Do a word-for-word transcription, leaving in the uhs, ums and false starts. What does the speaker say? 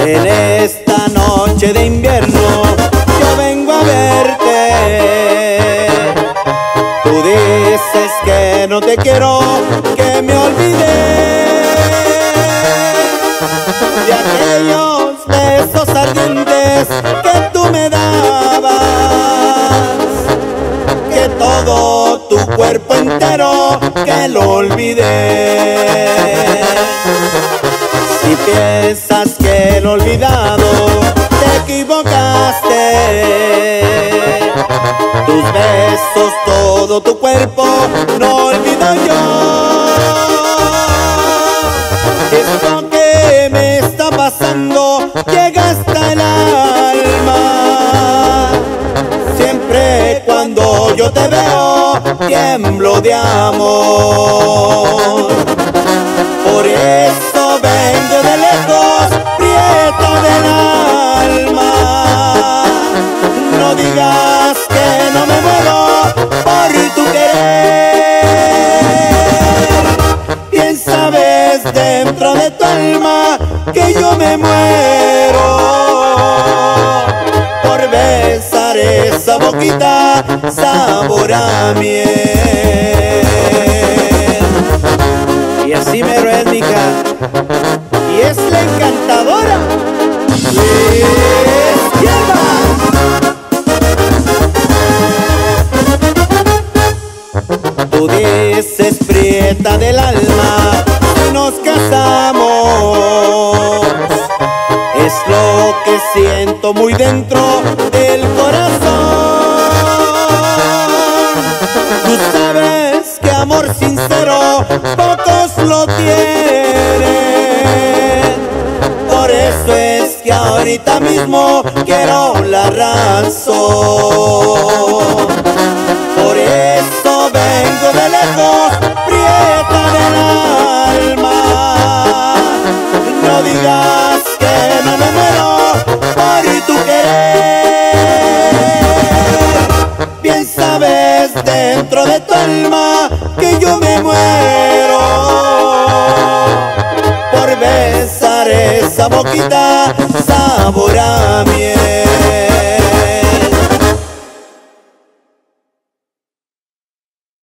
En esta noche de invierno yo vengo a verte. Tú dices que no te quiero, que me olvidé de aquellos besos ardientes que tú me dabas, que todo tu cuerpo entero que lo olvidé. Si piensas que lo olvidado, te equivocaste. Tus besos, todo tu cuerpo, no olvido yo. Esto que me está pasando llega hasta el alma. Siempre cuando yo te veo, tiemblo de amor. Por eso vengo de lejos, prieta del alma. No digas que no me muero por tu querer. Bien sabes dentro de tu alma que yo me muero por besar esa boquita, sabor a miel. Y así me lo es, mija. Y es la encantadora Liz Hierba. Tú dices, prieta del alma, que nos casamos. Es lo que siento muy dentro del corazón. Tú sabes que amor sincero pocos lo tienen. Por eso es que ahorita mismo quiero la razón. Por eso vengo de lejos, prieta del alma. No digas que no me muero por tu querer. Bien sabes dentro de tu alma que yo me muero por besar esa boquita, sabor a miel.